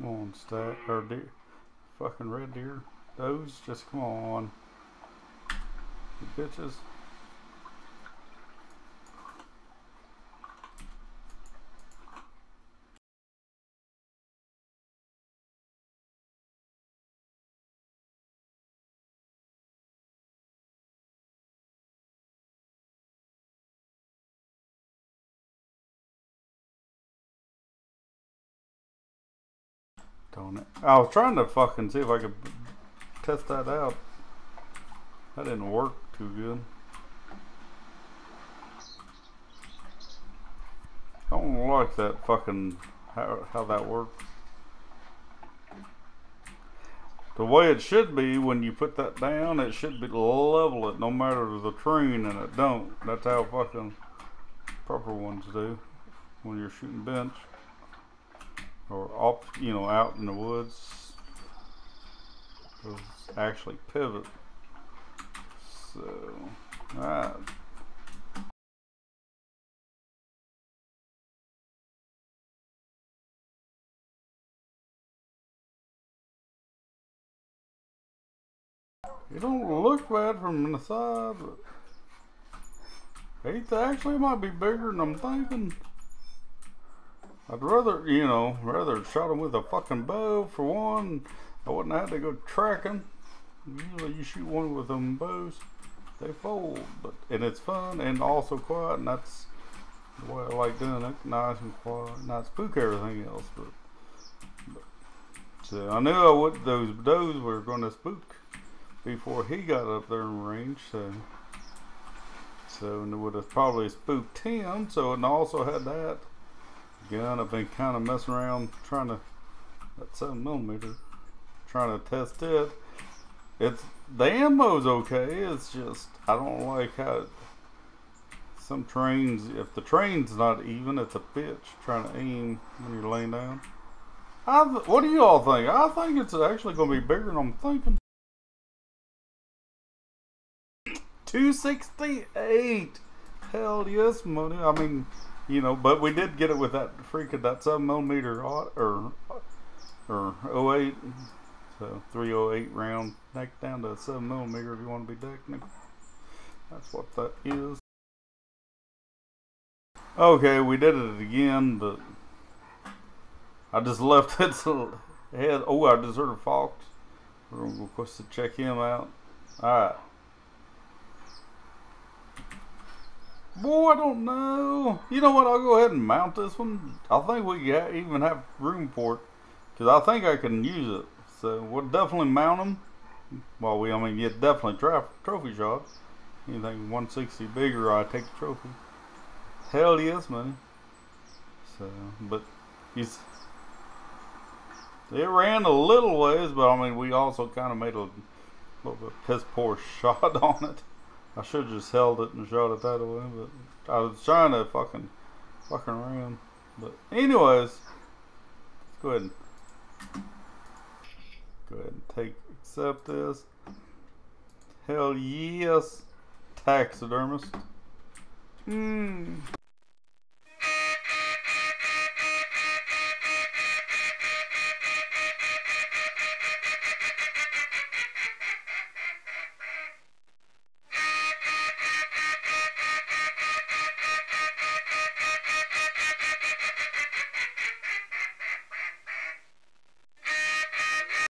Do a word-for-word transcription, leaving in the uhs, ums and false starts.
Come on, Stack, or deer, fucking Red Deer. Those, just come on, you bitches. Don't it. I was trying to fucking see if I could test that out. That didn't work too good. I don't like that fucking how, how that works. The way it should be, when you put that down, it should be level it no matter the terrain, and it don't. That's how fucking proper ones do when you're shooting bench. Or up, you know, out in the woods. It's actually pivot. So, alright. You don't look bad from the side, but it actually might be bigger than I'm thinking. I'd rather, you know, rather shot him with a fucking bow for one. I wouldn't have to go tracking. Usually you shoot one with them bows, they fold. But, and it's fun and also quiet, and that's the way I like doing it. Nice and quiet, not spook everything else. But, but so I knew I would, those does were going to spook before he got up there in range. So, so and it would have probably spooked him. So and also had that. Gun, I've been kind of messing around trying to that seven millimeter, trying to test it. It's the ammo's okay, it's just I don't like how it, some trains, if the train's not even, it's a bitch trying to aim when you're laying down. I th what do you all think? I think it's actually going to be bigger than I'm thinking. two sixty-eight, hell yes, money. I mean. You know, but we did get it with that freaking that seven millimeter or or oh eight, so three oh eight round neck down to seven millimeter if you want to be technical. That's what that is. Okay, we did it again, but I just left it so head. Oh, I just heard a fox. We're gonna go to check him out. All right. Boy, I don't know. You know what? I'll go ahead and mount this one. I think we even have room for it, because I think I can use it. So we'll definitely mount them. Well, we, I mean, get definitely trophy shots. Anything one sixty bigger, I take the trophy. Hell yes, man. So, but it's, it ran a little ways, but I mean, we also kind of made a little bit piss poor shot on it. I should have just held it and shot it that way, but I was trying to fucking fucking around. But anyways, let's go ahead and go ahead and take accept this. Hell yes, taxidermist. Mmm.